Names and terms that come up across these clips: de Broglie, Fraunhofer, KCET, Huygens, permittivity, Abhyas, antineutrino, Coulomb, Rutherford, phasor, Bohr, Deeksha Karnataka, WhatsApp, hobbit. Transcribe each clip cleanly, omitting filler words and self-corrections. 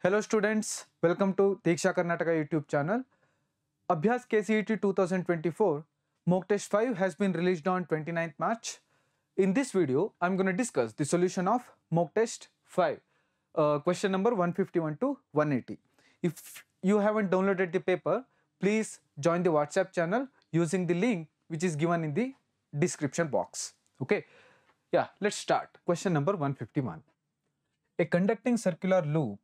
Hello students, welcome to Deeksha Karnataka YouTube channel. Abhyas KCET 2024 Mock Test 5 has been released on 29th March. In this video, I'm going to discuss the solution of Mock Test 5, question number 151 to 180. If you haven't downloaded the paper, please join the WhatsApp channel using the link which is given in the description box. Okay, yeah, let's start. Question number 151. A conducting circular loop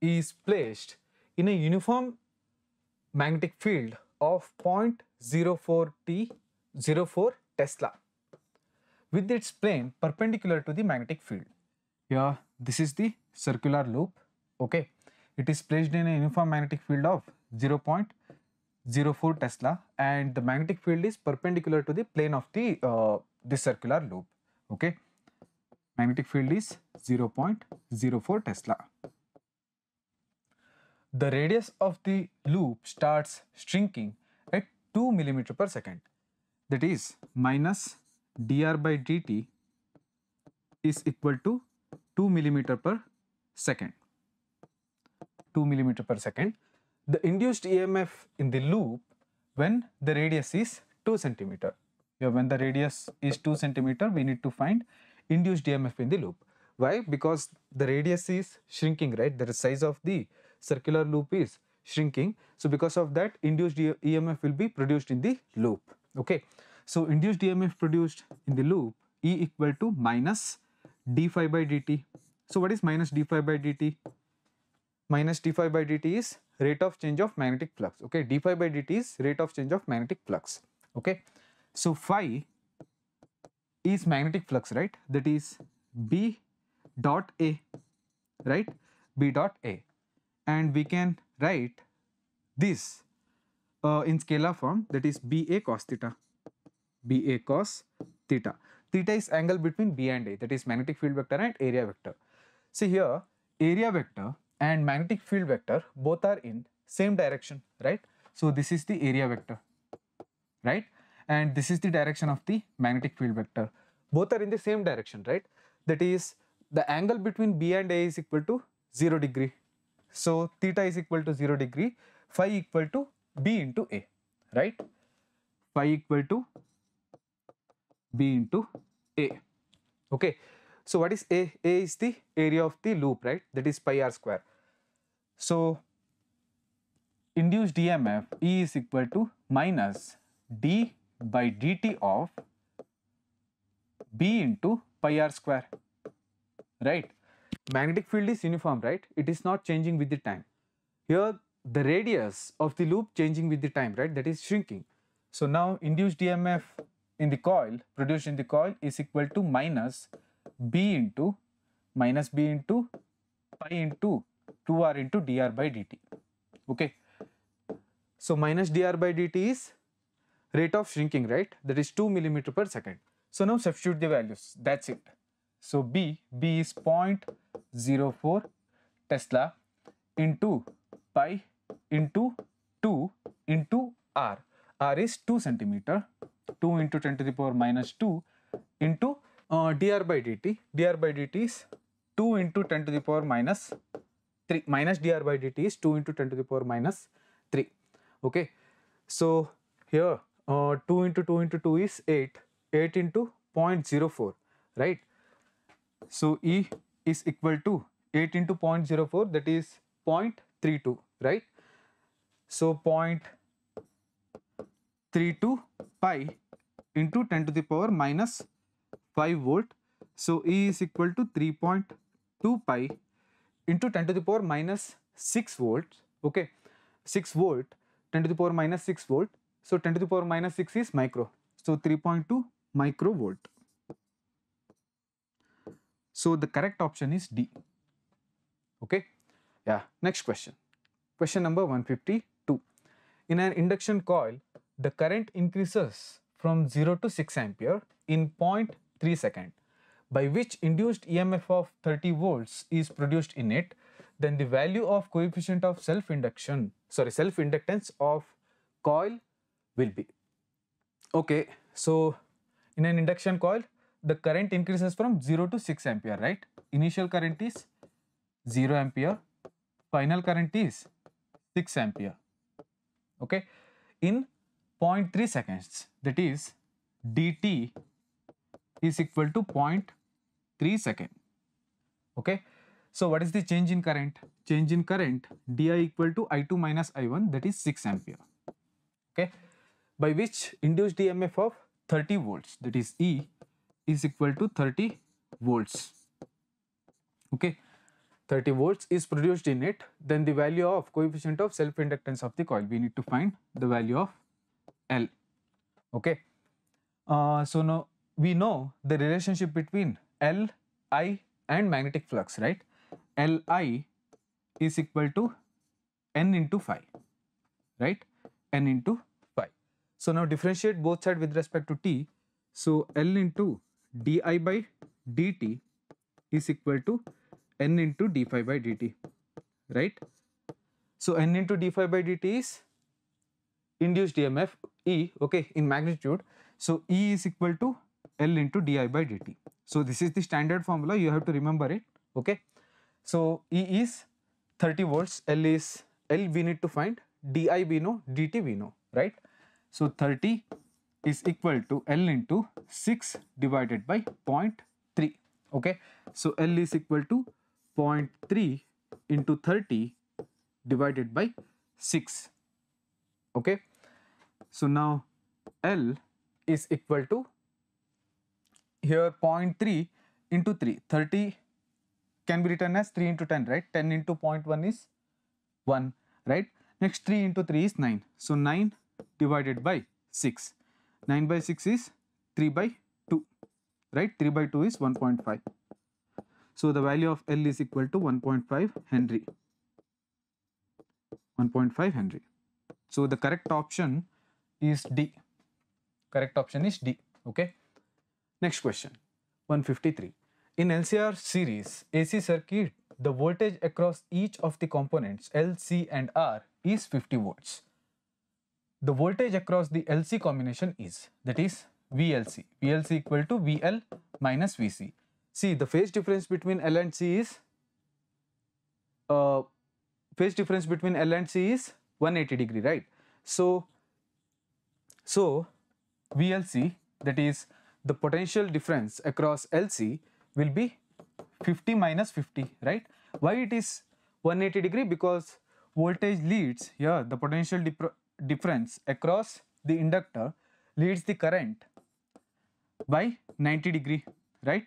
is placed in a uniform magnetic field of 0.04 Tesla with its plane perpendicular to the magnetic field. Yeah, this is the circular loop. Okay, it is placed in a uniform magnetic field of 0.04 Tesla and the magnetic field is perpendicular to the plane of the circular loop. Okay, magnetic field is 0.04 Tesla. The radius of the loop starts shrinking at 2 mm per second, that is minus dr by dt is equal to 2 mm per second. 2 mm per second. The induced EMF in the loop when the radius is 2 cm. Yeah, when the radius is 2 cm, we need to find induced EMF in the loop. Why? Because the radius is shrinking, right? The size of the circular loop is shrinking, so because of that induced EMF will be produced in the loop. Okay, so induced EMF produced in the loop E equal to minus d phi by dt. So what is minus d phi by dt? Minus d phi by dt is rate of change of magnetic flux. Okay, d phi by dt is rate of change of magnetic flux. Okay, so phi is magnetic flux, right? That is B dot A, right? B dot A. And we can write this in scalar form, that is BA cos theta. BA cos theta. Theta is angle between B and A, that is magnetic field vector and area vector. See here, area vector and magnetic field vector both are in same direction, right? So this is the area vector, right? And this is the direction of the magnetic field vector. Both are in the same direction, right? That is the angle between B and A is equal to 0 degree. So theta is equal to 0 degree, phi equal to B into A, right? Phi equal to B into A. Okay, so what is A? A is the area of the loop, right? That is pi r square. So induced EMF E is equal to minus d by dt of B into pi r square, right? Magnetic field is uniform, right? It is not changing with the time. Here the radius of the loop changing with the time, right? That is shrinking. So now induced EMF in the coil, produced in the coil, is equal to minus b into pi into 2r into dr by dt. Okay, so minus dr by dt is rate of shrinking, right? That is 2 mm per second. So now substitute the values, that's it. So B is 0.04 Tesla into pi into 2 into R. R is 2 centimeter, 2 into 10 to the power minus 2 into dr by dt. Dr by dt is 2 into 10 to the power minus 3. Minus dr by dt is 2 into 10 to the power minus 3. Okay, so here 2 into 2 into 2 is 8. 8 into 0.04, right? So E is equal to 8 into 0.04, that is 0.32, right? So 0.32 pi into 10 to the power minus 5 volt. So E is equal to 3.2 pi into 10 to the power minus 6 volt. Okay, 6 volt, 10 to the power minus 6 volt. So 10 to the power minus 6 is micro. So 3.2 microvolt. So the correct option is D. Okay, yeah. Next question. Question number 152. In an induction coil, the current increases from 0 to 6 ampere in 0.3 second, by which induced EMF of 30 volts is produced in it. Then the value of coefficient of self-inductance of coil will be. Okay, so in an induction coil, the current increases from 0 to 6 ampere, right? Initial current is 0 ampere, final current is 6 ampere, okay, in 0.3 seconds, that is dt is equal to 0.3 second, okay. So what is the change in current? Change in current di equal to I2 minus I1, that is 6 ampere, okay, by which induced EMF of 30 volts, that is E is equal to 30 volts, okay. 30 volts is produced in it. Then the value of coefficient of self-inductance of the coil, we need to find the value of L, okay. So now we know the relationship between L, I and magnetic flux, right? Li is equal to N into phi, right? N into phi. So now differentiate both sides with respect to t. So L into di by dt is equal to N into d phi by dt, right? So N into d phi by dt is induced EMF E, okay, in magnitude. So E is equal to L into di by dt. So this is the standard formula, you have to remember it, okay. So E is 30 volts, L is, L we need to find, di we know, dt we know, right? So 30 is equal to L into 6 divided by 0.3, okay. So L is equal to 0.3 into 30 divided by 6, okay. So now L is equal to here 0.3 into 3, 30 can be written as 3 into 10, right? 10 into 0.1 is 1, right? Next 3 into 3 is 9. So 9 divided by 6. 9 by 6 is 3 by 2, right? 3 by 2 is 1.5. So the value of L is equal to 1.5 Henry. 1.5 Henry. So the correct option is D. Correct option is D, okay? Next question, 153. In LCR series AC circuit, the voltage across each of the components L, C and R is 50 volts. The voltage across the LC combination is, that is VLC. VLC equal to VL minus VC. See, the phase difference between L and C is, phase difference between L and C is 180 degree, right? So VLC, that is the potential difference across LC will be 50 minus 50, right? Why it is 180 degree? Because voltage leads here, yeah, the potential difference across the inductor leads the current by 90 degree, right?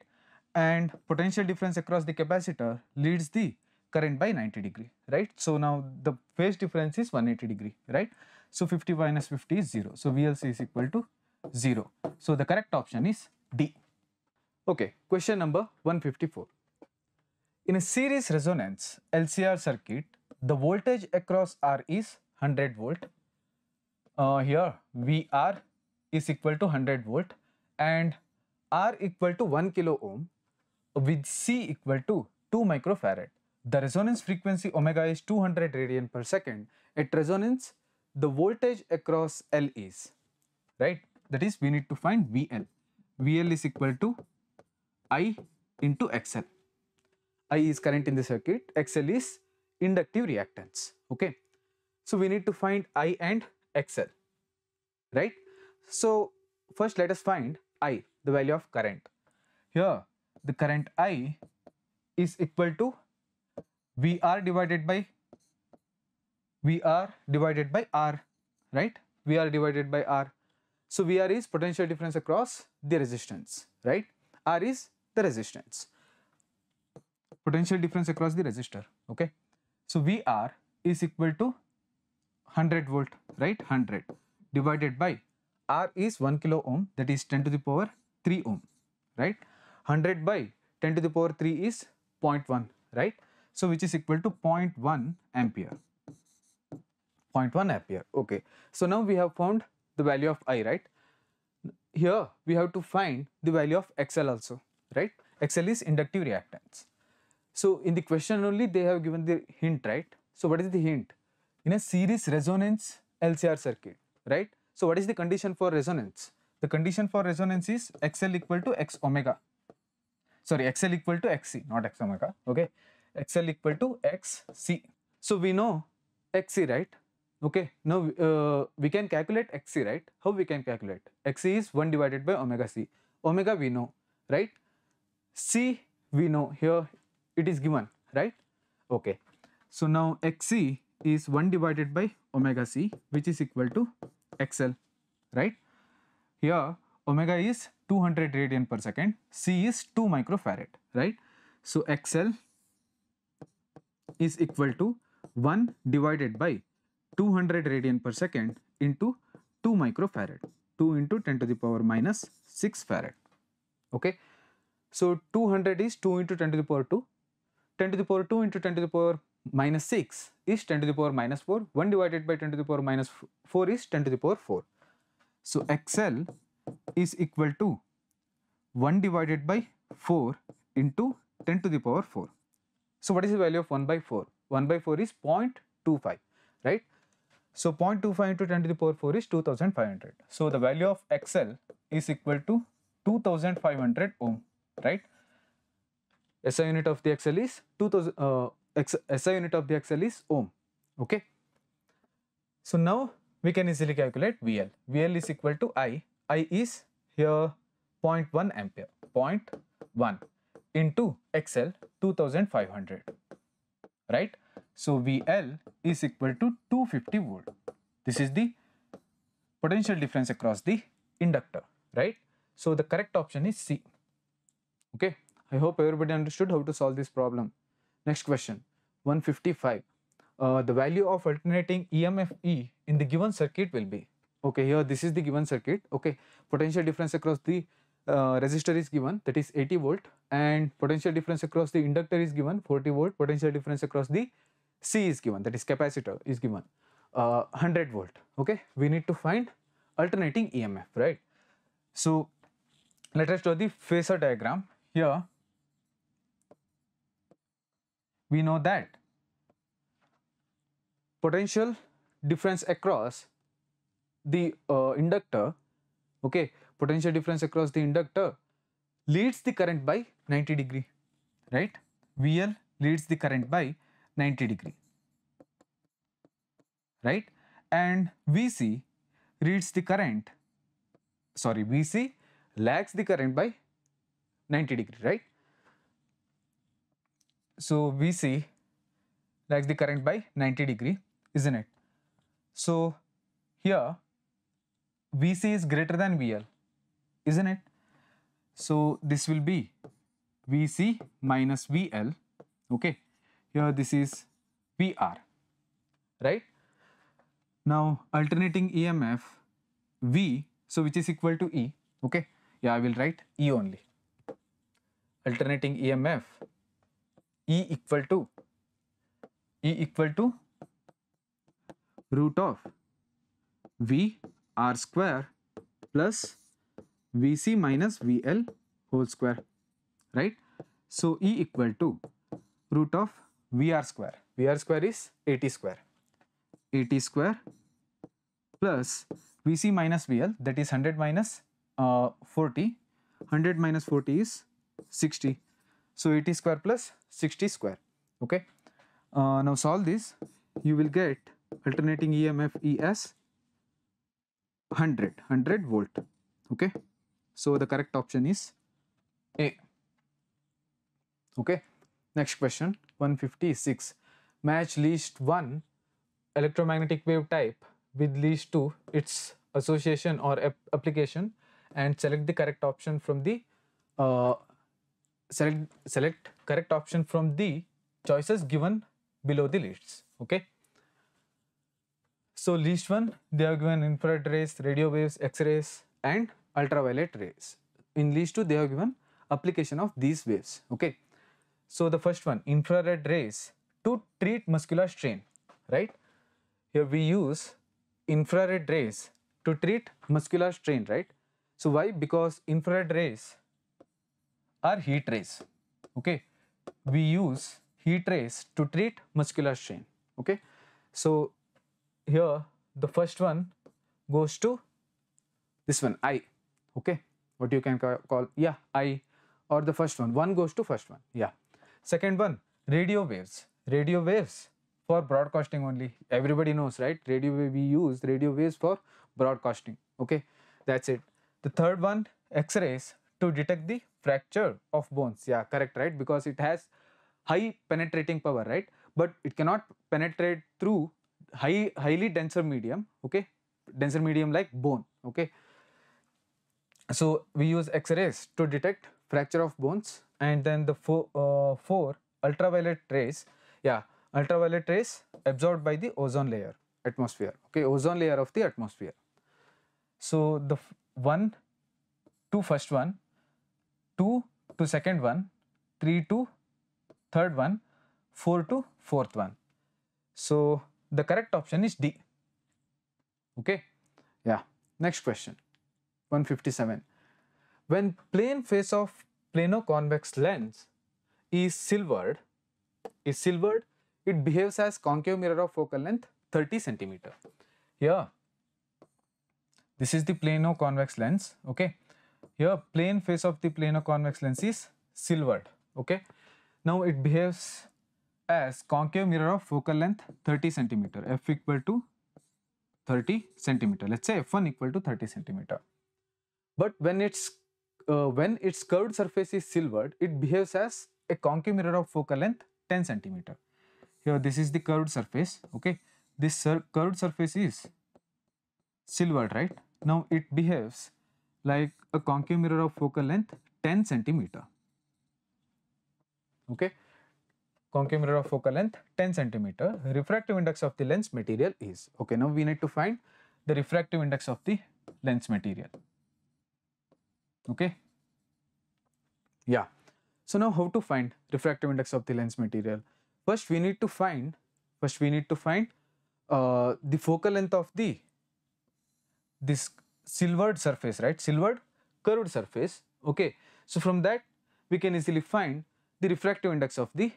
And potential difference across the capacitor leads the current by 90 degree, right? So now the phase difference is 180 degree, right? So 50 minus 50 is 0. So VLC is equal to 0. So the correct option is D. Okay, question number 154. In a series resonance LCR circuit, the voltage across R is 100 volt. Here VR is equal to 100 volt and R equal to 1 kilo ohm with C equal to 2 microfarad. The resonance frequency omega is 200 radian per second. At resonance, the voltage across L is, right? That is, we need to find VL. VL is equal to I into XL. I is current in the circuit, XL is inductive reactance, okay? So we need to find I and XL, right? So first let us find I, the value of current. Here, the current I is equal to VR divided by R, right? VR divided by R. So VR is potential difference across the resistance, right? R is the resistance, potential difference across the resistor, okay? So VR is equal to 100 volt, right? 100 divided by R is 1 kilo ohm, that is 10 to the power 3 ohm, right? 100 by 10 to the power 3 is 0.1, right? So which is equal to 0.1 ampere, 0.1 ampere, okay? So now we have found the value of I, right? Here we have to find the value of XL also, right? XL is inductive reactance. So in the question only they have given the hint, right? So what is the hint? In a series resonance LCR circuit, right? So what is the condition for resonance? The condition for resonance is XL equal to X omega. Sorry, XL equal to XC, not X omega, okay? XL equal to XC. So we know xc, right? Okay, now we can calculate xc, right? How we can calculate? Xc is 1 divided by omega c. Omega we know, right? C we know, here it is given, right? Okay, so now xc is 1 divided by omega c, which is equal to xl, right? Here omega is 200 radian per second, c is 2 microfarad, right? So xl is equal to 1 divided by 200 radian per second into 2 microfarad, 2 into 10 to the power minus 6 farad. Okay, so 200 is 2 into 10 to the power 2, 10 to the power 2 into 10 to the power minus 6 is 10 to the power minus 4, 1 divided by 10 to the power minus 4 is 10 to the power 4. So xl is equal to 1 divided by 4 into 10 to the power 4. So what is the value of 1 by 4? 1 by 4 is 0.25, right? So 0.25 into 10 to the power 4 is 2500. So the value of xl is equal to 2500 ohm, right? SI unit of the xl is 2000. SI unit of the xl is ohm. Okay. So now we can easily calculate VL. VL is equal to I. I is here 0.1 ampere. 0.1 into xl 2500. Right. So VL is equal to 250 volt. This is the potential difference across the inductor. Right. So the correct option is C. Okay. I hope everybody understood how to solve this problem. Next question, 155. The value of alternating EMF E in the given circuit will be. Okay, here this is the given circuit. Okay, potential difference across the resistor is given, that is 80 volt, and potential difference across the inductor is given 40 volt. Potential difference across the C is given, that is capacitor is given 100 volt. Okay, we need to find alternating EMF, right? So let us draw the phasor diagram. Here we know that potential difference across the inductor, okay, potential difference across the inductor leads the current by 90 degree, right? VL leads the current by 90 degree, right? And VC leads the current, sorry, VC lags the current by 90 degree, right? So VC lags the current by 90 degree, isn't it? So here VC is greater than VL, isn't it? So this will be VC minus VL. Okay, here this is VR, right? Now alternating EMF V, so which is equal to E. Okay, yeah, I will write E only. Alternating EMF E equal to root of VR square plus VC minus VL whole square, right? So E equal to root of VR square. VR square is 80 square. 80 square plus VC minus VL, that is 100 minus 40. 100 minus 40 is 60. So 80 square plus 60 square. Okay, now solve this. You will get alternating EMF ES 100 volt. Okay, so the correct option is A. Okay, next question, 156. Match least one electromagnetic wave type with least two its association or application and select the correct option from the select correct option from the choices given below the lists. Okay, so least one, they have given infrared rays, radio waves, X-rays and ultraviolet rays. In least two, they have given application of these waves. Okay, so the first one, infrared rays to treat muscular strain, right? Here we use infrared rays to treat muscular strain, right? So why? Because infrared rays are heat rays. Okay, we use heat rays to treat muscular strain. Okay, so here the first one goes to this one, I. Okay, what you can call, yeah, I, or the first one, one goes to first one. Yeah, second one, radio waves. Radio waves for broadcasting only. Everybody knows, right? Radio wave, we use radio waves for broadcasting. Okay, that's it. The third one, X-rays to detect the fracture of bones. Yeah, correct, right? Because it has high penetrating power, right? But it cannot penetrate through highly denser medium. Okay, denser medium like bone. Okay, so we use X-rays to detect fracture of bones. And then the four, ultraviolet rays. Yeah, ultraviolet rays absorbed by the ozone layer atmosphere. Okay, ozone layer of the atmosphere. So the first one, two to second one, three to third one, four to fourth one. So the correct option is D. Okay, yeah. Next question, 157. When plane face of plano-convex lens is silvered, it behaves as concave mirror of focal length 30 cm. Here, this is the plano-convex lens. Okay, here plane face of the plano-convex lens is silvered. Okay, now it behaves as concave mirror of focal length 30 cm. F equal to 30 cm. Let's say F1 equal to 30 cm. But when its curved surface is silvered, it behaves as a concave mirror of focal length 10 cm. Here this is the curved surface. Okay, this curved surface is silvered, right? Now it behaves like a concave mirror of focal length 10 cm. Okay, concave mirror of focal length 10 cm. Refractive index of the lens material is, okay. Now we need to find the refractive index of the lens material. Okay, yeah. So now how to find refractive index of the lens material? First we need to find the focal length of this silvered surface, right? Silvered curved surface. Okay, so from that we can easily find the refractive index of the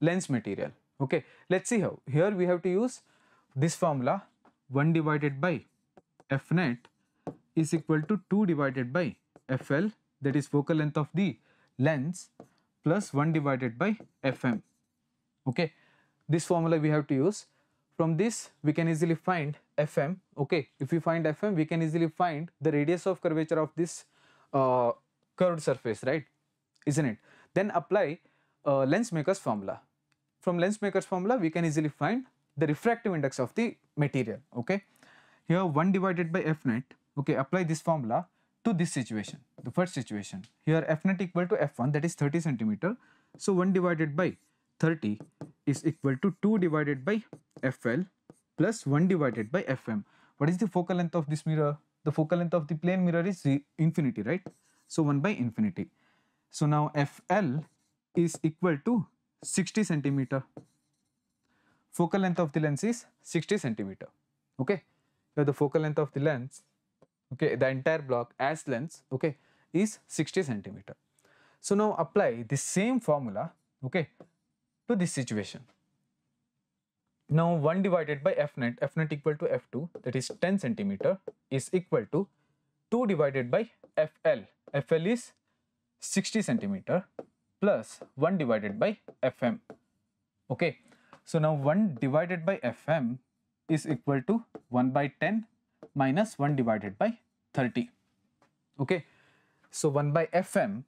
lens material. Okay, let's see how. Here we have to use this formula, 1/f_net is equal to 2/FL, that is focal length of the lens, plus 1/FM. Okay, this formula we have to use. From this we can easily find FM. Okay, if we find FM, we can easily find the radius of curvature of this curved surface, right? Isn't it? Then apply lensmaker's formula. From lensmaker's formula we can easily find the refractive index of the material. Okay, here 1/F_net. Okay, apply this formula to this situation, the first situation. Here F_net equal to F1, that is 30 cm. So 1/30 is equal to 2/FL plus 1/FM. What is the focal length of this mirror? The focal length of the plane mirror is infinity, right? So 1/infinity. So now FL is equal to 60 cm. Focal length of the lens is 60 cm. Okay, so the focal length of the lens, okay, the entire block as lens, okay, is 60 cm. So now apply the same formula, okay, to this situation. Now 1/F_net, F_net equal to F2, that is 10 cm, is equal to 2/FL, FL is 60 cm, plus 1/FM. Okay, so now 1/FM is equal to 1/10 minus 1/30. Okay, so 1/FM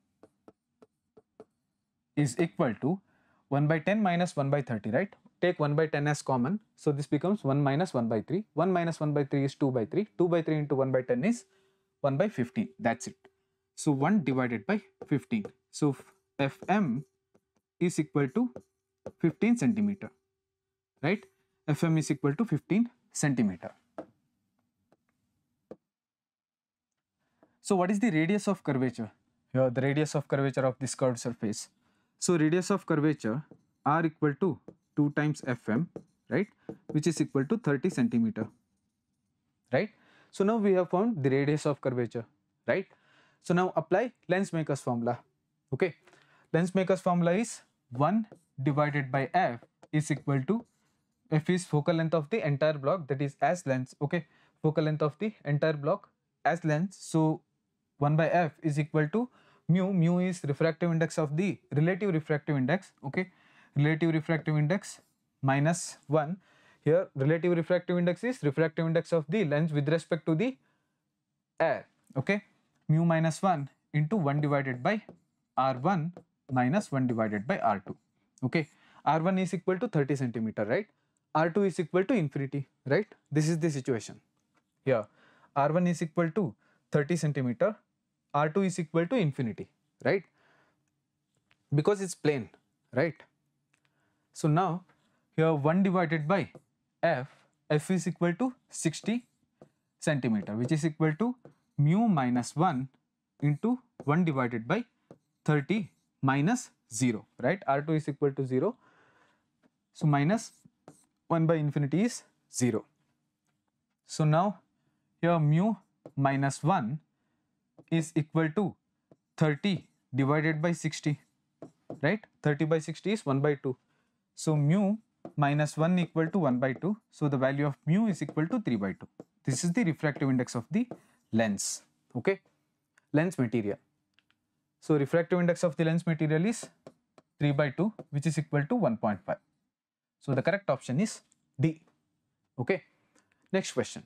is equal to 1/10 minus 1/30, right? Take 1/10 as common, so this becomes 1 minus 1/3. 1 minus 1/3 is 2/3. 2/3 into 1/10 is 1/15. That's it. So 1/15. So FM is equal to 15 cm, right? FM is equal to 15 cm. So what is the radius of curvature? Here the radius of curvature of this curved surface. So radius of curvature R equal to 2 times FM, right? Which is equal to 30 cm, right? So now we have found the radius of curvature, right? So now apply lensmaker's formula. Okay, lensmaker's formula is 1/F is equal to, F is focal length of the entire block, that is as lens. Okay, focal length of the entire block as lens. So 1/F is equal to mu. Mu is refractive index of the relative refractive index. Okay, relative refractive index minus 1. Here relative refractive index is refractive index of the lens with respect to the air. Okay, mu minus 1 into 1 divided by R1 minus 1 divided by R2. Okay, R1 is equal to 30 centimeter, right? R2 is equal to infinity, right? This is the situation here. R1 is equal to 30 centimeter, R2 is equal to infinity, right? Because it's plane, right? So now here 1 divided by F is equal to 60 centimeter, which is equal to mu minus 1 into 1 divided by 30 minus 0, right? R2 is equal to 0. So minus 1 by infinity is 0. So now here mu minus 1 is equal to 30 divided by 60, right? 30 by 60 is 1 by 2. So mu minus 1 equal to 1 by 2. So the value of mu is equal to 3 by 2. This is the refractive index of the lens, okay? Lens material. So refractive index of the lens material is 3 by 2, which is equal to 1.5. So the correct option is D, okay? Next question,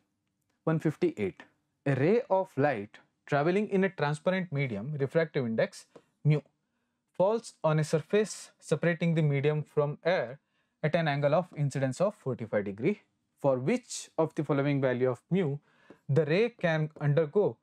158. A ray of light traveling in a transparent medium, refractive index mu, falls on a surface separating the medium from air at an angle of incidence of 45 degree. For which of the following value of mu, the ray can undergo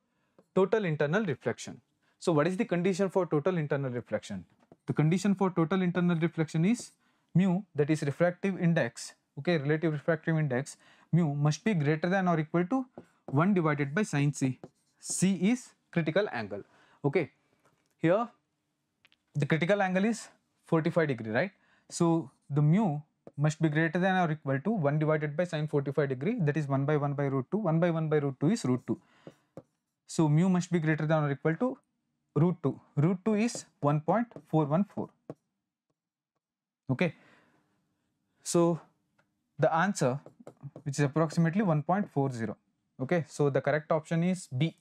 total internal reflection? So what is the condition for total internal reflection? The condition for total internal reflection is mu, that is refractive index, okay, relative refractive index, mu must be greater than or equal to 1 divided by sin c. C is critical angle, okay. Here the critical angle is 45 degree, right? So the mu must be greater than or equal to 1 divided by sin 45 degree, that is 1 by 1 by root 2. 1 by 1 by root 2 is root 2. So mu must be greater than or equal to root 2. Root 2 is 1.414, okay. So the answer, which is approximately 1.40, okay. So the correct option is B,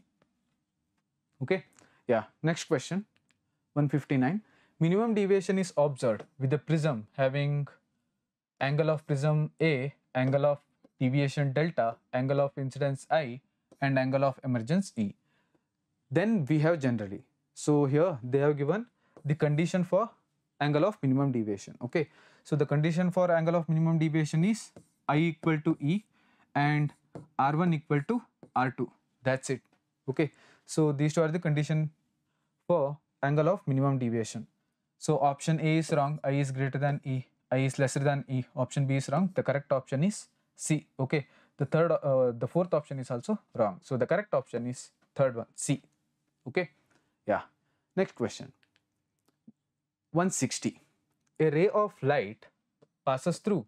okay. Yeah, next question, 159. Minimum deviation is observed with a prism having angle of prism A, angle of deviation delta, angle of incidence I, and angle of emergence E. Then we have generally. So here they have given the condition for angle of minimum deviation, okay. So the condition for angle of minimum deviation is I equal to E and R1 equal to R2. That's it, okay. So these two are the condition for angle of minimum deviation. So option A is wrong, I is greater than E, I is lesser than E. Option B is wrong, the correct option is C, okay. The fourth option is also wrong. So the correct option is third one, C, okay. Yeah, next question, 160. A ray of light passes through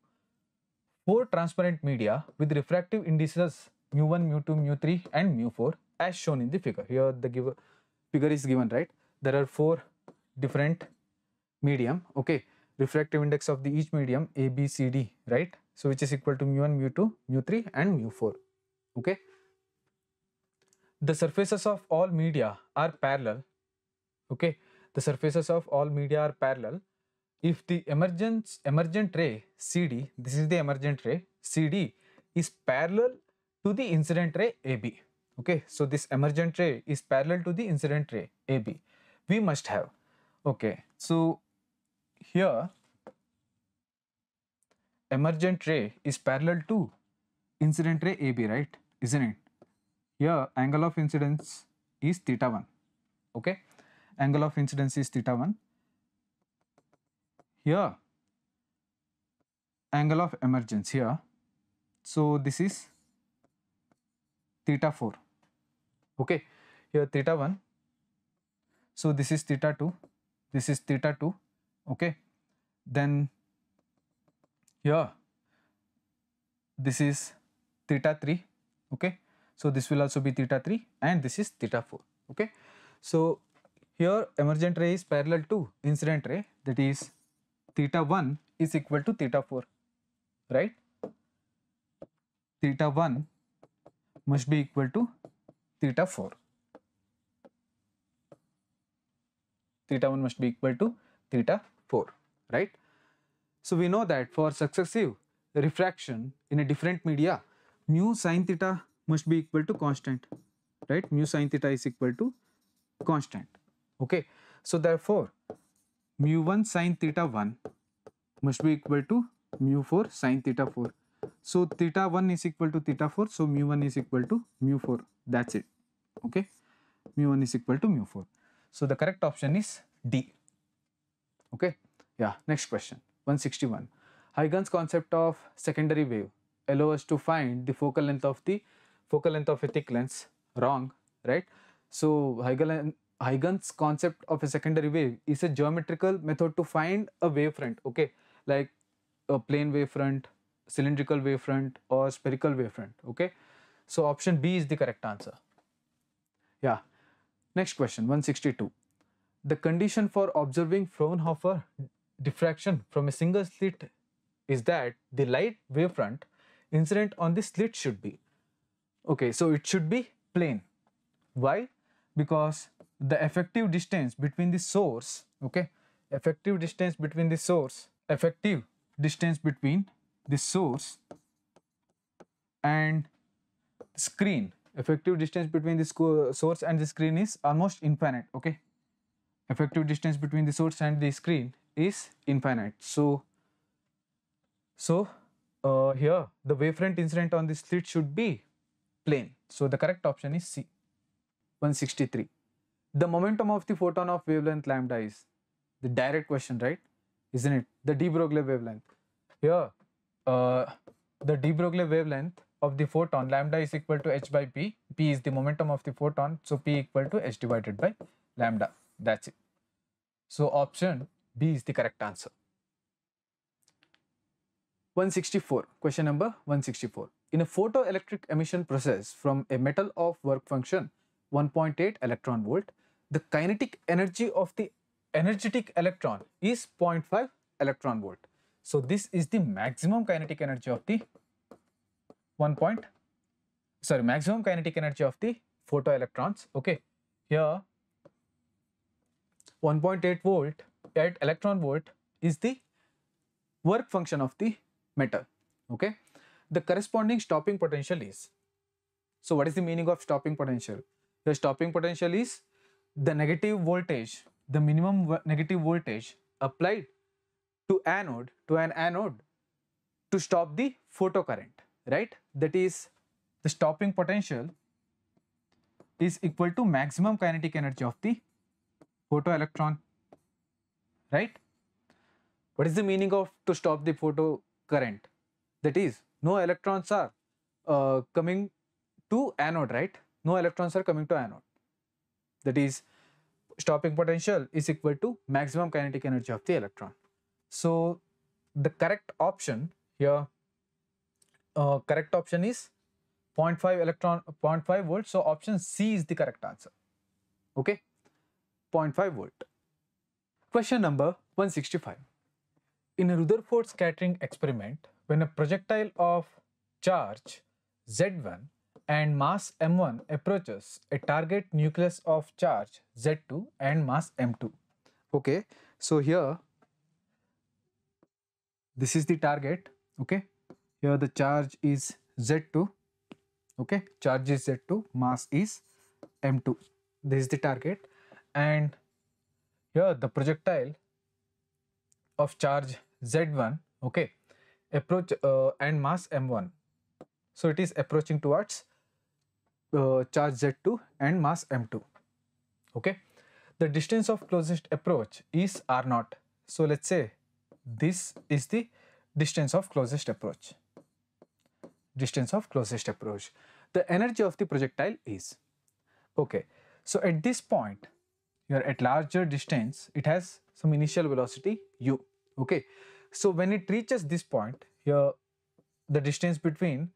4 transparent media with refractive indices mu1, mu2, mu3 and mu4 as shown in the figure. Here the figure is given, right? There are 4 different medium, okay. Refractive index of the each medium A, B, C, D, right? So which is equal to mu1, mu2, mu3 and mu4, okay. The surfaces of all media are parallel, okay. The surfaces of all media are parallel. If the emergent ray CD, this is the emergent ray CD, is parallel to the incident ray AB, okay. So this emergent ray is parallel to the incident ray AB. We must have, okay. So here emergent ray is parallel to incident ray AB, right? Isn't it? Here angle of incidence is theta 1, okay. Angle of incidence is theta 1. Here angle of emergence here, so this is theta 4, okay. Here theta 1, so this is theta 2, this is theta 2, okay. Then here this is theta 3, okay. So this will also be theta 3 and this is theta 4, okay. So here emergent ray is parallel to incident ray, that is theta 1 is equal to theta 4, right? Theta 1 must be equal to theta 4. Theta 1 must be equal to theta 4, right? So we know that for successive refraction in a different media, mu sin theta must be equal to constant, right? Mu sin theta is equal to constant, okay? So therefore, mu 1 sin theta 1 must be equal to mu 4 sin theta 4. So theta 1 is equal to theta 4, so mu 1 is equal to mu 4, that's it, okay? Mu 1 is equal to mu 4. So the correct option is D, okay? Yeah, next question, 161. Huygens' concept of secondary wave allows us to find the focal length of a thick lens. Wrong, right? So Huygens' concept of a secondary wave is a geometrical method to find a wavefront, okay? Like a plane wavefront, cylindrical wavefront, or spherical wavefront, okay? So option B is the correct answer. Yeah, next question, 162. The condition for observing Fraunhofer diffraction from a single slit is that the light wavefront incident on the slit should be, okay, so it should be plane. Why? Because the effective distance between the source, okay, effective distance between the source and screen, is almost infinite, okay? Effective distance between the source and the screen is infinite. So here the wavefront incident on the slit should be plane. So the correct option is C. 163. The momentum of the photon of wavelength lambda is the direct question, right? Isn't it? The de Broglie wavelength. Here, the de Broglie wavelength of the photon lambda is equal to h by p. P is the momentum of the photon, so p equal to h divided by lambda. That's it. So option B is the correct answer. 164. Question number 164. In a photoelectric emission process from a metal of work function 1.8 electron volt, the kinetic energy of the energetic electron is 0.5 electron volt. So this is the maximum kinetic energy of the maximum kinetic energy of the photoelectrons, okay? Here 1.8 volt, 8 electron volt is the work function of the metal, okay? The corresponding stopping potential is, so what is the meaning of stopping potential? The stopping potential is the negative voltage, the minimum negative voltage applied to an anode to stop the photocurrent, right? That is, the stopping potential is equal to maximum kinetic energy of the photoelectron, right? What is the meaning of to stop the photocurrent? That is, no electrons are coming to anode, right? No electrons are coming to anode. That is, stopping potential is equal to maximum kinetic energy of the electron. So the correct option here, correct option is 0.5 volt. So option C is the correct answer. Okay, 0.5 volt. Question number 165. In a Rutherford scattering experiment, when a projectile of charge Z1 and mass M1 approaches a target nucleus of charge Z2 and mass M2. Okay, so here this is the target, okay? Here the charge is Z2, okay? Charge is Z2, mass is M2. This is the target, and here the projectile of charge Z1, okay, approach and mass M1. So it is approaching towards charge Z2 and mass M2, okay? The distance of closest approach is R0. So let's say this is the distance of closest approach. The energy of the projectile is, okay, so at this point, here at larger distance, it has some initial velocity u, okay? So when it reaches this point, here the distance between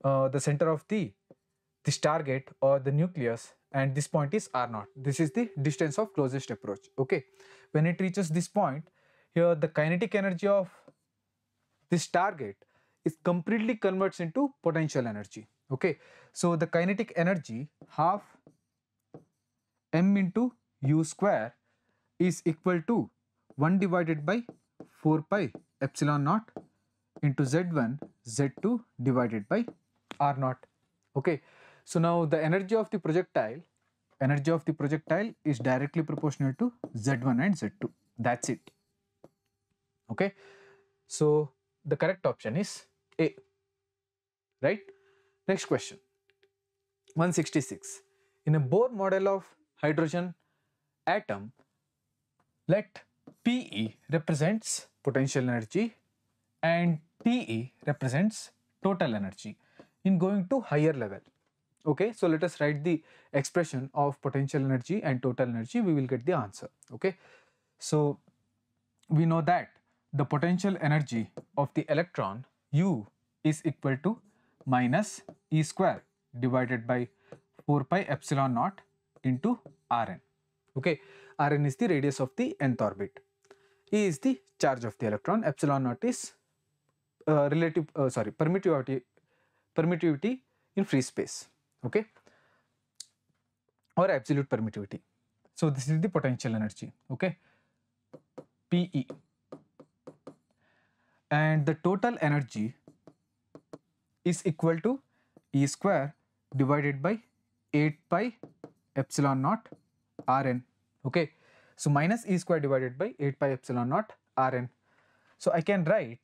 the center of this target or the nucleus and this point is R0. This is the distance of closest approach, okay? When it reaches this point, here the kinetic energy of this target is completely converts into potential energy, okay? So the kinetic energy half m into u square is equal to 1 divided by 4 pi epsilon naught into Z1, Z2 divided by R naught. Okay. So now the energy of the projectile is directly proportional to Z1 and Z2. That's it. Okay. So the correct option is A. Right. Next question. 166. In a Bohr model of hydrogen atom, let PE represents potential energy and TE represents total energy in going to higher level. Okay, so let us write the expression of potential energy and total energy, we will get the answer. Okay, so we know that the potential energy of the electron U is equal to minus E square divided by 4 pi epsilon naught into Rn. Okay, Rn is the radius of the nth orbit, E is the charge of the electron, epsilon naught is permittivity in free space, okay, or absolute permittivity. So this is the potential energy, okay, PE, and the total energy is equal to E square divided by 8 pi epsilon naught Rn. Okay, so minus E square divided by 8 pi epsilon naught Rn. So I can write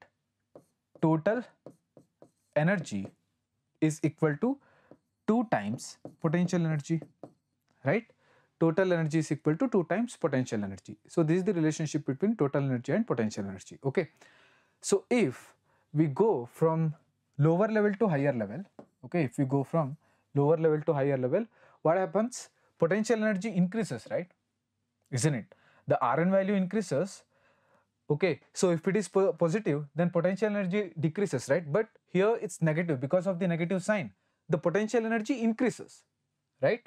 total energy is equal to 2 times potential energy, right? Total energy is equal to 2 times potential energy. So this is the relationship between total energy and potential energy. Okay, so if we go from lower level to higher level, okay, if we go from lower level to higher level, what happens? Potential energy increases, right? Isn't it? The Rn value increases. Okay, so if it is positive, then potential energy decreases, right? But here it's negative because of the negative sign. The potential energy increases, right?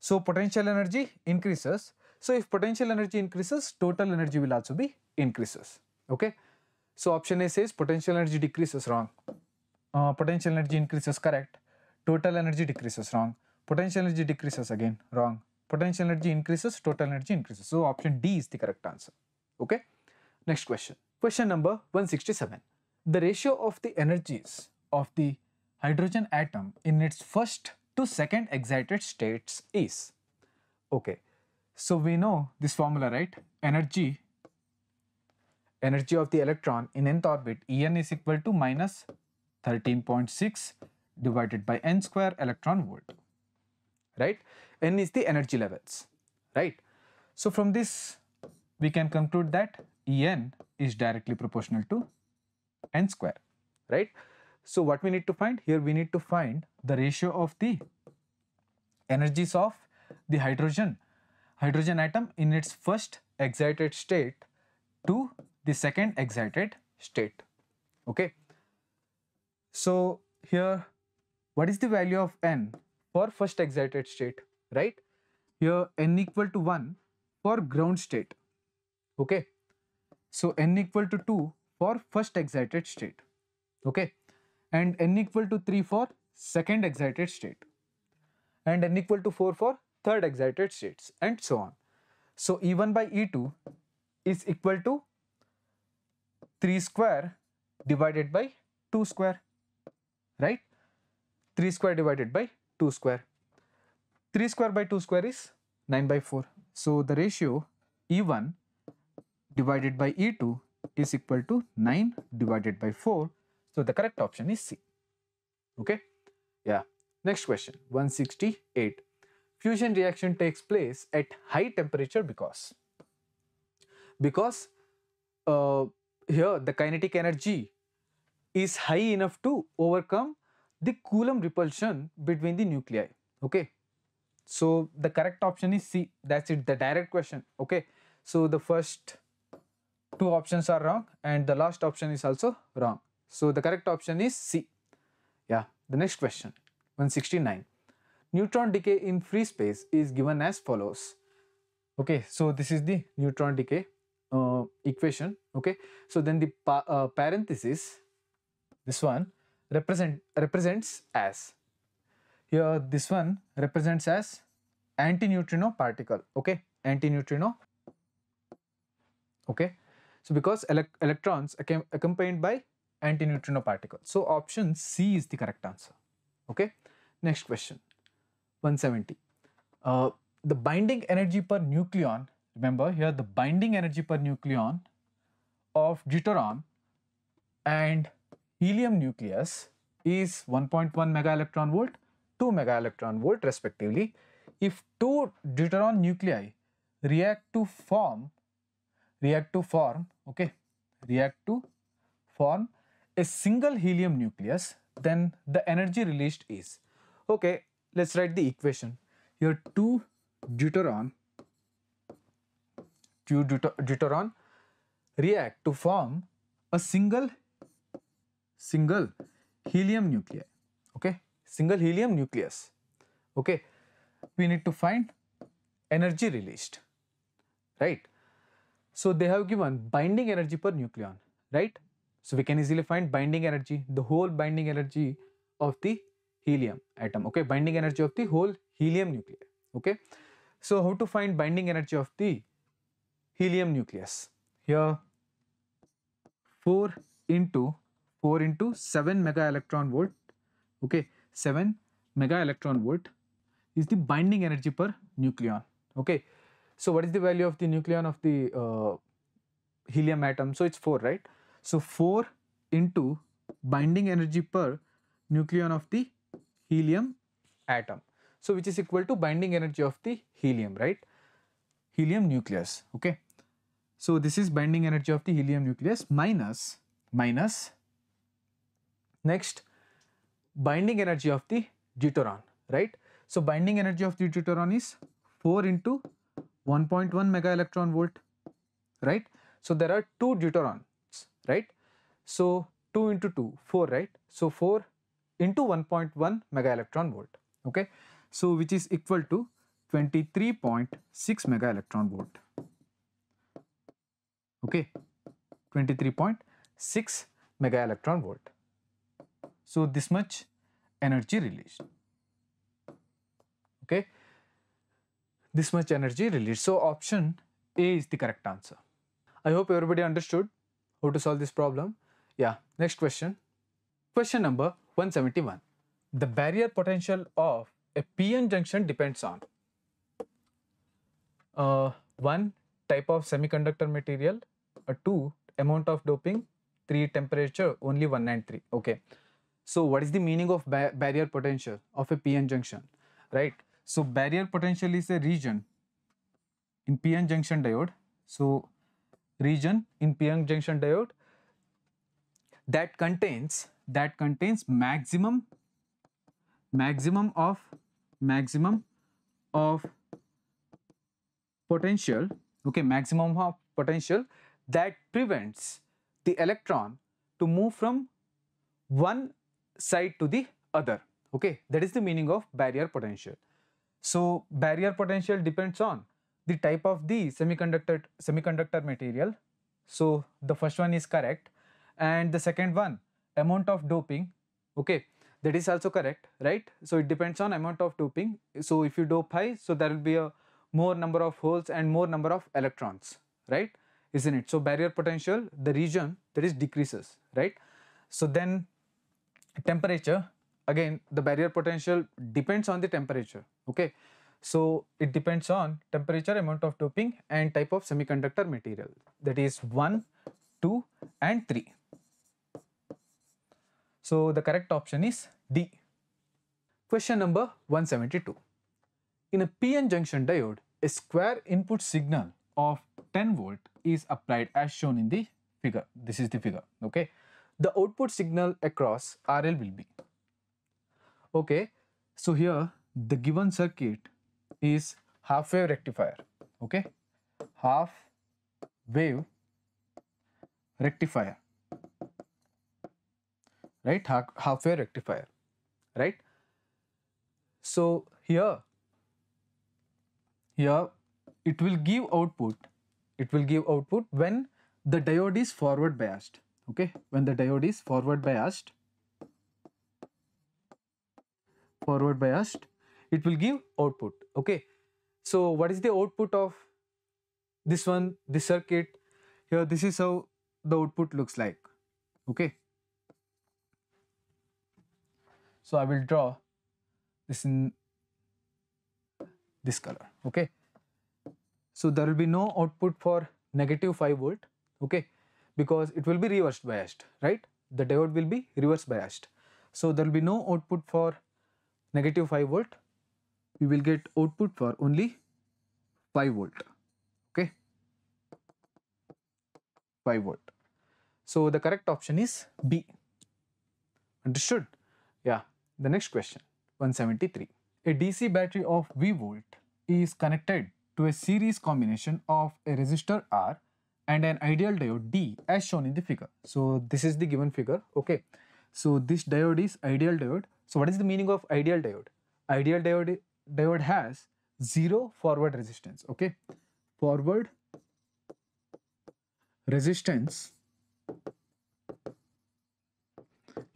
So potential energy increases. So if potential energy increases, total energy will also be increases. Okay, so option A says potential energy decreases, wrong. Potential energy increases, correct. Total energy decreases, wrong. Potential energy decreases again, wrong. Potential energy increases, total energy increases. So option D is the correct answer. Okay. Next question. Question number 167. The ratio of the energies of the hydrogen atom in its first to second excited states is. Okay. So we know this formula, right? Energy of the electron in nth orbit, En is equal to minus 13.6 divided by n square electron volt, right? N is the energy levels, right? So from this we can conclude that En is directly proportional to n square, right? So what we need to find here, we need to find the ratio of the energies of the hydrogen atom in its first excited state to the second excited state. Okay. So here, what is the value of n for first excited state, right? Here n equal to 1 for ground state, okay? So n equal to 2 for first excited state, okay? And n equal to 3 for second excited state, and n equal to 4 for third excited states, and so on. So E1 by E2 is equal to 3 square divided by 2 square. Right, 3 square divided by 2 square. 3 square by 2 square is 9 by 4. So the ratio E1 divided by E2 is equal to 9 divided by 4. So the correct option is C. Okay, yeah. Next question, 168. Fusion reaction takes place at high temperature because here the kinetic energy is high enough to overcome the Coulomb repulsion between the nuclei. Okay, so the correct option is C. That's it, the direct question. Okay, so the first two options are wrong and the last option is also wrong. So the correct option is C. Yeah. The next question, 169. Neutron decay in free space is given as follows. Okay, so this is the neutron decay equation. Okay, so then the parenthesis, this one represents as, here this one represents as antineutrino particle, okay, antineutrino, okay. So because electrons are accompanied by antineutrino particles. So option C is the correct answer. Okay. Next question, 170. The binding energy per nucleon, remember here the binding energy per nucleon of deuteron and helium nucleus is 1.1 mega electron volt, 2 mega electron volt respectively. If two deuteron nuclei react to form a single helium nucleus, then the energy released is, okay, let's write the equation here. Two deuteron react to form a single helium nuclei, okay, single helium nucleus, okay. We need to find energy released, right? So they have given binding energy per nucleon, right? So we can easily find binding energy, the whole binding energy of the helium atom, okay, binding energy of the whole helium nucleus, okay. So how to find binding energy of the helium nucleus? Here 4 into 7 mega electron volt, okay, 7 mega electron volt is the binding energy per nucleon, okay. So what is the value of the nucleon of the helium atom? So it's 4, right? So 4 into binding energy per nucleon of the helium atom, so which is equal to binding energy of the helium, right, helium nucleus, okay. So this is binding energy of the helium nucleus minus next binding energy of the deuteron, right? So binding energy of the deuteron is 4 into 1.1 mega electron volt, right? So there are two deuterons, right? So 2 into 2, 4, right? So 4 into 1.1 mega electron volt, okay? So which is equal to 23.6 mega electron volt, okay, 23.6 mega electron volt. So this much energy released, okay, this much energy released. So option A is the correct answer. I hope everybody understood how to solve this problem. Yeah, next question, question number 171. The barrier potential of a p-n junction depends on (1) type of semiconductor material, (2) amount of doping, (3) temperature, only 1 and 3, okay. So what is the meaning of barrier potential of a p-n junction, right? So barrier potential is a region in p-n junction diode, so region in p-n junction diode that contains maximum of potential, okay, maximum of potential that prevents the electron to move from one side to the other, okay, that is the meaning of barrier potential. So barrier potential depends on the type of the semiconductor material, so the first one is correct, and the second one amount of doping, okay, that is also correct, right? So it depends on amount of doping, so if you dope high, so there will be a more number of holes and more number of electrons, right, isn't it? So barrier potential, the region that is decreases, right? So then temperature, again the barrier potential depends on the temperature, okay, so it depends on temperature, amount of doping, and type of semiconductor material, that is 1, 2 and 3. So the correct option is D. Question number 172. In a p-n junction diode, a square input signal of 10 volt is applied as shown in the figure. This is the figure, okay. The output signal across RL will be, okay. So here the given circuit is half wave rectifier, okay, half wave rectifier, right, half-wave rectifier, right? So here it will give output, when the diode is forward biased, okay, when the diode is forward biased it will give output, okay. So what is the output of this circuit? Here this is how the output looks like. Okay. So I will draw this in this color. Okay. So there will be no output for -5 volt. Okay. Because it will be reverse biased, right? The diode will be reverse biased. So there will be no output for -5 volt. We will get output for only 5 volt. Okay. 5 volt. So the correct option is B. Understood? Yeah. The next question, 173. A DC battery of V volt is connected to a series combination of a resistor R and an ideal diode D as shown in the figure. So this is the given figure. Okay. So this diode is ideal diode. So what is the meaning of ideal diode? Ideal diode has zero forward resistance. Okay. Forward resistance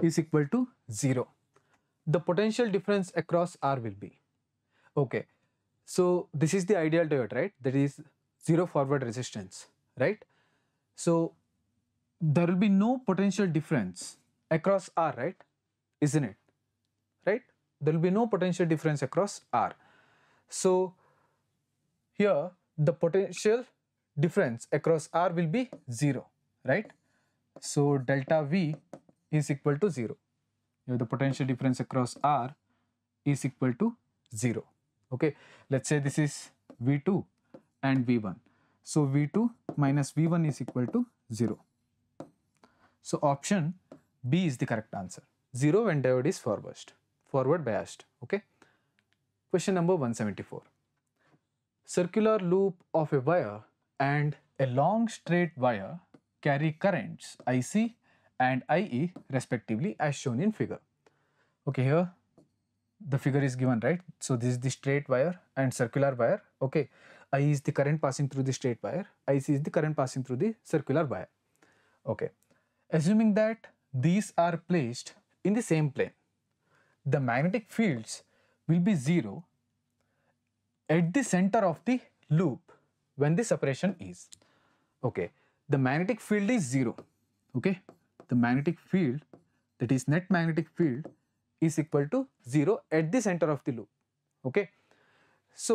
is equal to 0. The potential difference across R will be. Okay. So this is the ideal diode, right? That is zero forward resistance, right? So there will be no potential difference across R, right? Isn't it? Right? There will be no potential difference across R. So here the potential difference across R will be 0, right? So delta V is equal to 0. Here the potential difference across R is equal to 0. Okay, let's say this is V2 and V1. So V2 minus V1 is equal to 0. So option B is the correct answer. 0 when diode is forward biased. Okay. Question number 174. Circular loop of a wire and a long straight wire carry currents IC and IE respectively as shown in figure. Okay, here the figure is given, right? So this is the straight wire and circular wire. Okay, I is the current passing through the straight wire, IC is the current passing through the circular wire. Okay, assuming that these are placed in the same plane, the magnetic fields will be 0 at the center of the loop when the separation is. Okay, the magnetic field is 0. Okay, the magnetic field, that is net magnetic field, is equal to 0 at the center of the loop. Okay, so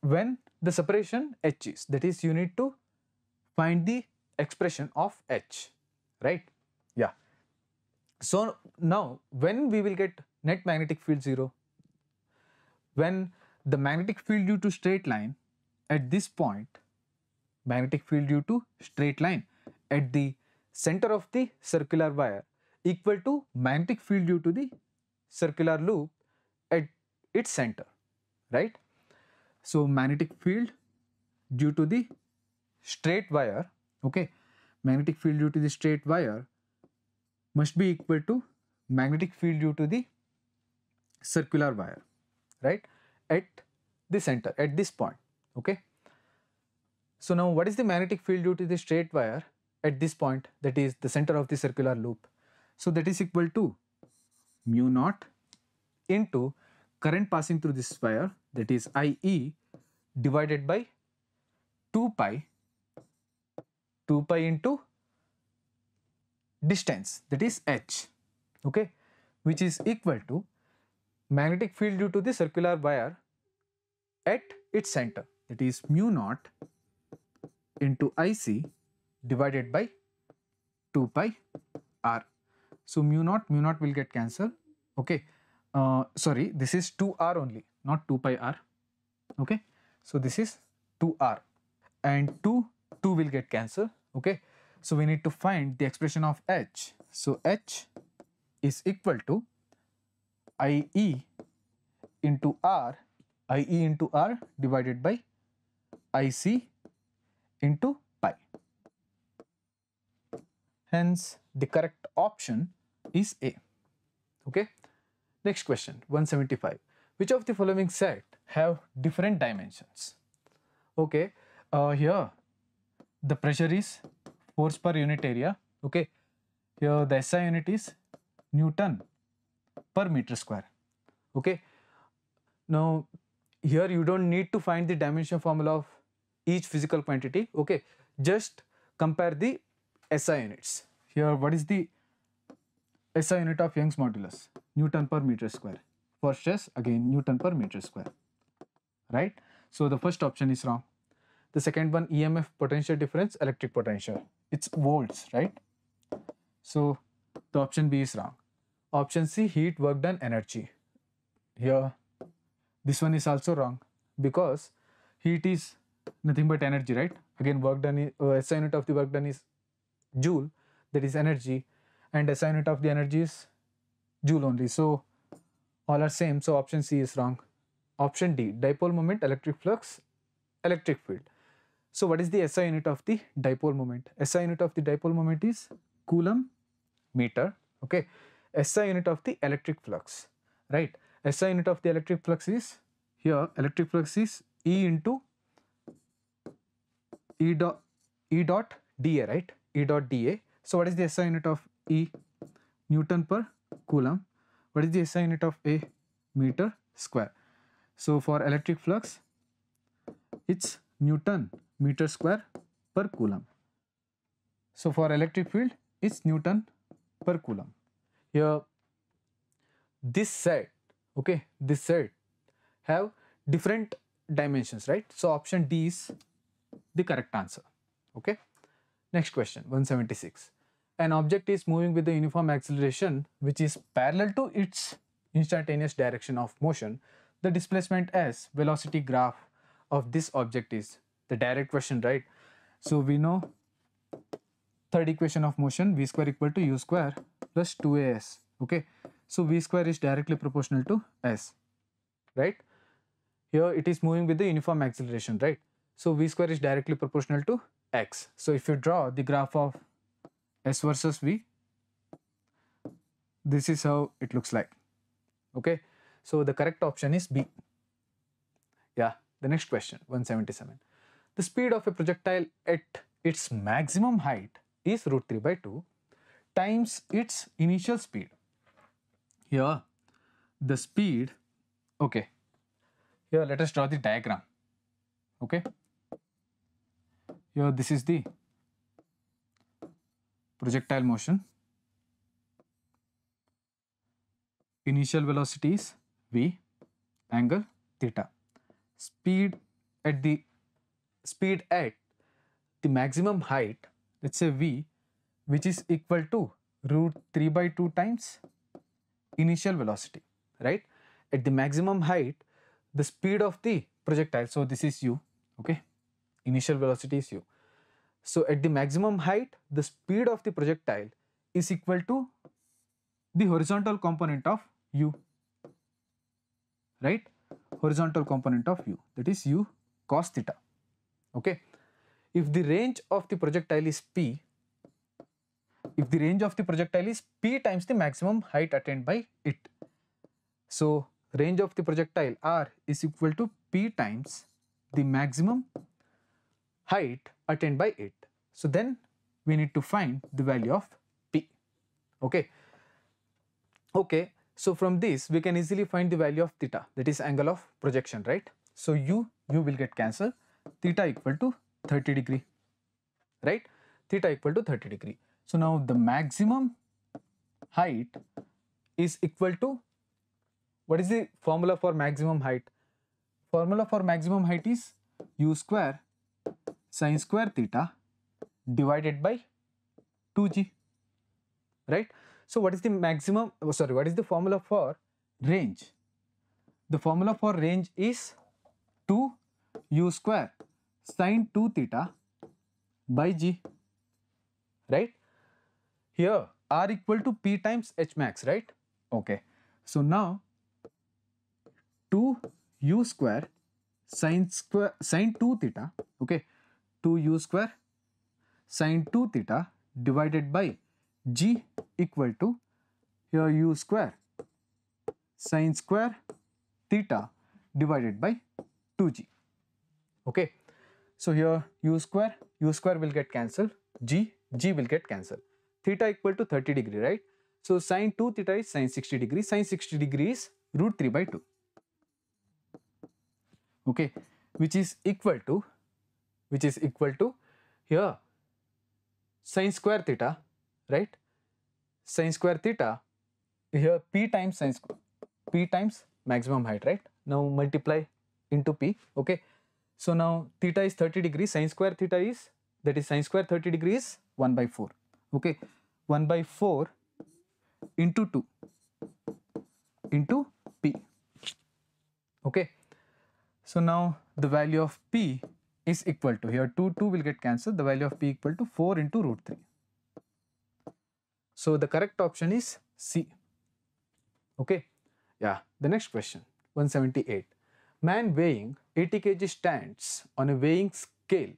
when the separation H is, that is you need to find the expression of H, right? Yeah. So now when we will get net magnetic field 0? When the magnetic field due to straight line at this point, magnetic field due to straight line at the center of the circular wire equal to magnetic field due to the circular loop at its center, right? So magnetic field due to the straight wire, okay, magnetic field due to the straight wire must be equal to magnetic field due to the circular wire, right, at the center, at this point. Okay, so now what is the magnetic field due to the straight wire at this point, that is the center of the circular loop? So that is equal to mu naught into current passing through this wire, that is IE, divided by 2 pi into distance, that is H, okay, which is equal to magnetic field due to the circular wire at its center, that is mu naught into IC divided by 2 pi R. So mu naught will get cancelled. Okay, sorry, this is 2R only, not 2 pi R. Okay, so this is 2R and 2 will get cancelled. Okay, so we need to find the expression of H. So H is equal to IE into R divided by IC into pi. Hence, the correct option is A. Okay. Next question, 175. Which of the following set have different dimensions? Okay. Here, the pressure is force per unit area. Okay. Here, the SI unit is Newton per meter square. Okay. Now, here you don't need to find the dimension formula of each physical quantity. Okay. Just compare the SI units. Here, what is the SI unit of Young's modulus? Newton per meter square. For stress, again Newton per meter square, right? So the first option is wrong. The second one, EMF potential difference, electric potential, it's volts, right? So the option B is wrong. Option C, heat, work done, energy. Here, this one is also wrong because heat is nothing but energy, right? Again, work done is, SI unit of the work done is joule, that is energy, and SI unit of the energy is joule only. So all are same, so option C is wrong. Option D, dipole moment, electric flux, electric field. So what is the SI unit of the dipole moment? SI unit of the dipole moment is coulomb meter, okay. SI unit of the electric flux, right? SI unit of the electric flux is, here electric flux is E into E dot dA, right? E dot dA. So what is the SI unit of E? Newton per coulomb. What is the SI unit of A? Meter square. So for electric flux, it's Newton meter square per coulomb. So for electric field, it's Newton per coulomb. Here, this set, okay, this set have different dimensions, right? So option D is the correct answer, okay. Next question, 176. An object is moving with a uniform acceleration which is parallel to its instantaneous direction of motion. The displacement S, velocity graph of this object is the direct question, right? So we know third equation of motion, v square equal to u square plus 2as, okay. So v square is directly proportional to s, right? Here it is moving with the uniform acceleration, right? So v square is directly proportional to x. So if you draw the graph of s versus v, this is how it looks like, okay. So the correct option is B. Yeah, the next question, 177. The speed of a projectile at its maximum height is √3/2 times its initial speed. Here, the speed, okay. Here, let us draw the diagram, okay. Here, this is the projectile motion. Initial velocity is v, angle theta. Speed at the maximum height, let's say v, which is equal to √3/2 times initial velocity, right? At the maximum height, the speed of the projectile, so this is u, okay, initial velocity is u. So at the maximum height, the speed of the projectile is equal to the horizontal component of u, right? Horizontal component of u, that is u cos theta, okay. If the range of the projectile is p, if the range of the projectile is p times the maximum height attained by it, so range of the projectile r is equal to p times the maximum height attained by it. So then we need to find the value of p, okay. Okay, so from this we can easily find the value of theta, that is angle of projection, right? So u will get cancelled, theta equal to 30 degree, right? Theta equal to 30 degree. So now the maximum height is equal to, what is the formula for maximum height? Formula for maximum height is u square sine square theta divided by 2g, right? So what is the maximum, sorry, what is the formula for range? The formula for range is 2 u square sine 2 theta by g, right? Here r equal to p times h max, right? Okay. So now 2 u square sine 2 theta, okay, 2 u square sine 2 theta divided by g equal to, here u square sine square theta divided by 2g, okay. So here u square will get cancelled, g will get cancelled, theta equal to 30 degree, right? So sine 2 theta is sine 60 degree, sine 60 degree is √3/2, okay, which is equal to, here sin square theta, right? Sin square theta, here p times sin square, p times maximum height, right? Now multiply into p, okay? So now theta is 30 degrees, sin square theta is, that is sin square 30 degrees 1 by 4, okay? 1 by 4 into 2 into p, okay? So now the value of p is equal to, here 2 will get cancelled, the value of p equal to 4 into root 3. So the correct option is C. Okay, yeah. The next question, 178. Man weighing 80 kg stands on a weighing scale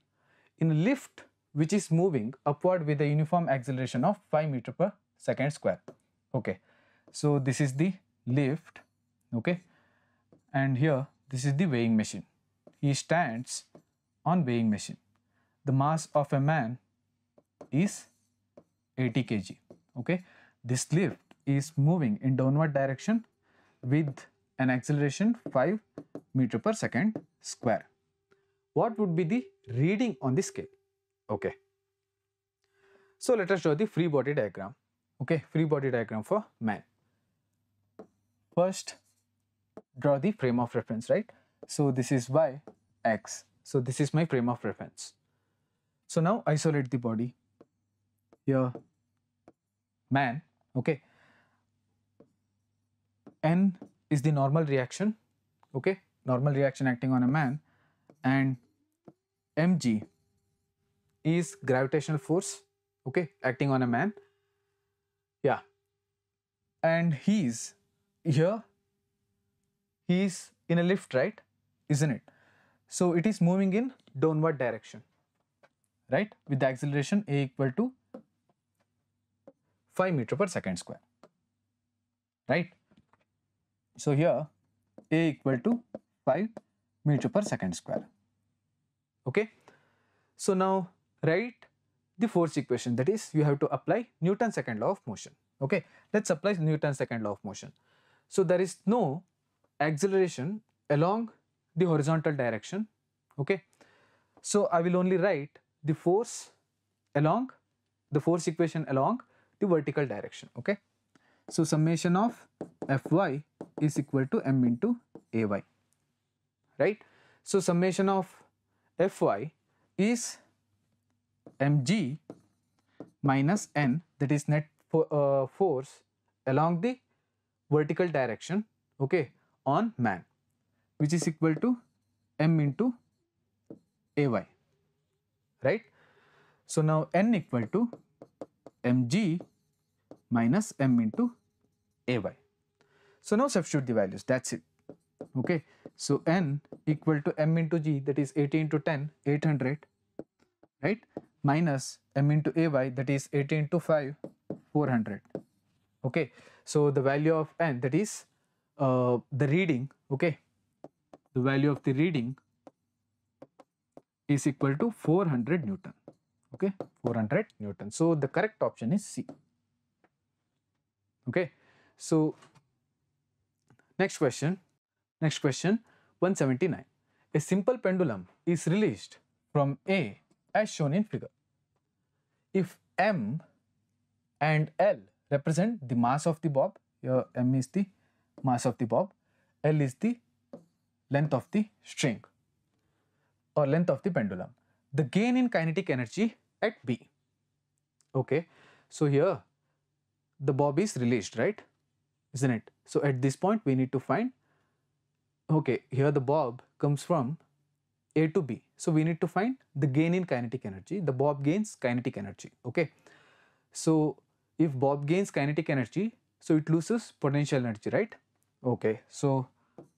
in a lift which is moving upward with a uniform acceleration of 5 m/s². Okay, so this is the lift, okay, and here this is the weighing machine. He stands on weighing machine. The mass of a man is 80 kg. Okay, this lift is moving in downward direction with an acceleration 5 m/s². What would be the reading on the scale? Okay, so let us draw the free body diagram. Okay, free body diagram for man. First, draw the frame of reference, right? So this is y x. So this is my frame of reference. So now isolate the body. Here, man, okay, N is the normal reaction, okay, normal reaction acting on a man, and mg is gravitational force, okay, acting on a man, yeah, and he's here, he's in a lift, right, isn't it? So it is moving in downward direction, right, with the acceleration a equal to 5 m/s², right? So here a equal to 5 m/s², okay? So now write the force equation, that is you have to apply Newton's second law of motion, okay? Let's apply Newton's second law of motion. So there is no acceleration along the horizontal direction, okay? So I will only write the force along, the force equation along the vertical direction, okay? So summation of Fy is equal to m into Ay, right? So summation of Fy is mg minus N, that is net force along the vertical direction, okay, on man, which is equal to m into Ay, right? So now N equal to mg minus m into Ay. So now substitute the values, that's it, okay? So N equal to m into g, that is 80 into 10, 800, right? Minus m into Ay, that is 80 into 5, 400, okay? So the value of N, that is the reading, okay? The value of the reading is equal to 400 Newton. Okay, 400 Newton. So the correct option is C. Okay, so next question, 179. A simple pendulum is released from A as shown in figure. If M and L represent the mass of the bob, here M is the mass of the bob, L is the length of the string or length of the pendulum. The gain in kinetic energy at B. Okay, so here the bob is released, right, isn't it? So at this point we need to find, okay, here the bob comes from A to B, so we need to find the gain in kinetic energy. The bob gains kinetic energy, okay? So if bob gains kinetic energy, so it loses potential energy, right? Okay, so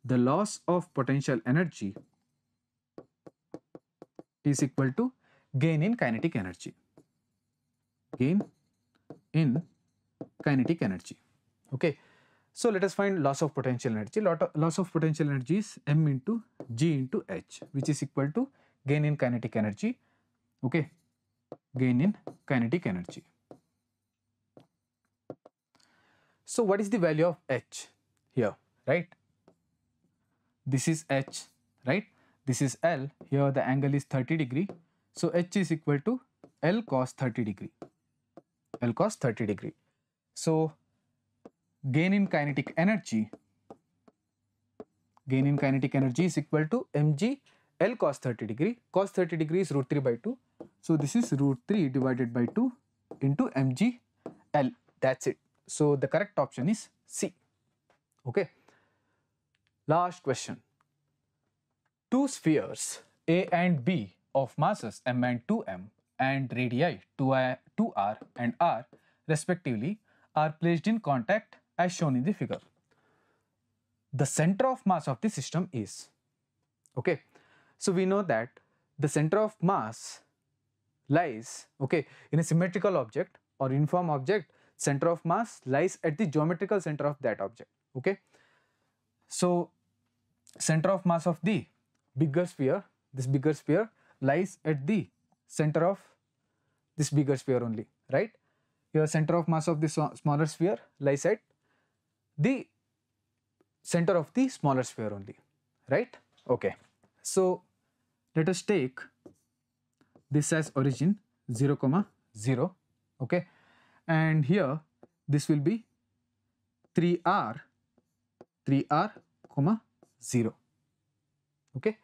the loss of potential energy is equal to gain in kinetic energy, okay? So let us find loss of potential energy. Loss of potential energy is m into g into h, which is equal to gain in kinetic energy, okay? Gain in kinetic energy. So what is the value of h here, right? This is h, right? This is L, here the angle is 30 degree, so H is equal to L cos 30 degree. L cos 30 degree. So gain in kinetic energy is equal to mg L cos 30 degree. Cos 30 degree is root 3 by 2. So this is root 3 divided by 2 into mg L. That's it. So the correct option is C. Okay. Last question. Two spheres A and B of masses m and 2m and radii 2r and r respectively are placed in contact as shown in the figure. The center of mass of the system is, okay, so we know that the center of mass lies, okay, in a symmetrical object or uniform object, center of mass lies at the geometrical center of that object, okay. So center of mass of the bigger sphere, this bigger sphere lies at the center of this bigger sphere only, right? Your center of mass of the smaller sphere lies at the center of the smaller sphere only, right? Okay. So let us take this as origin 0, 0, okay, and here this will be 3r, 0, okay,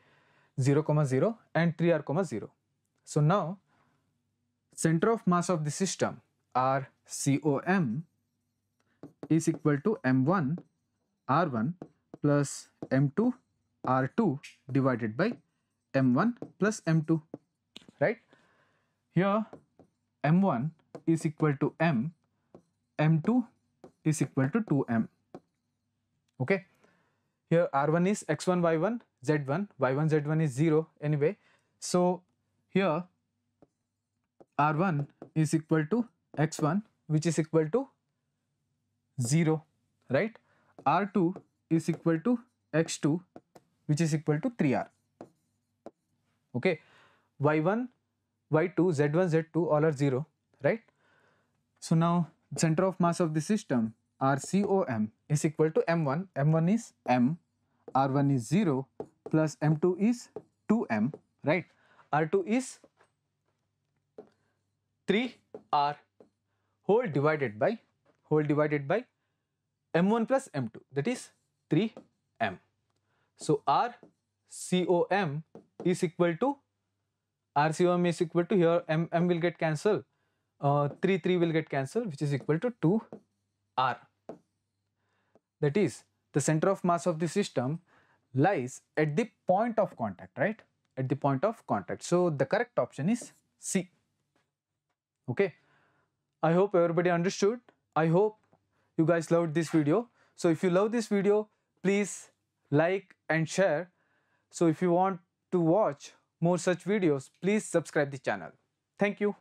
0, 0 and 3r, 0. So now center of mass of the system RCOM is equal to M1 R1 plus M2 R2 divided by M1 plus M2, right? Here M1 is equal to M, M2 is equal to 2M, okay? Here R1 is X1, Y1, Z1, Y1, Z1 is 0 anyway. So here R1 is equal to X1, which is equal to 0, right? R2 is equal to X2, which is equal to 3R, okay? Y1, Y2, Z1, Z2 all are 0, right? So now center of mass of the system RCOM is equal to M1, M1 is M, R1 is 0 plus M2 is 2M, right? R2 is 3R whole divided by M1 plus M2, that is 3M. So RCOM is equal to here M will get cancelled, 3 will get cancelled, which is equal to 2R. That is, the center of mass of the system lies at the point of contact, right? At the point of contact. So the correct option is C. Okay, I hope everybody understood. I hope you guys loved this video. So if you love this video, please like and share. So if you want to watch more such videos, please subscribe the channel. Thank you.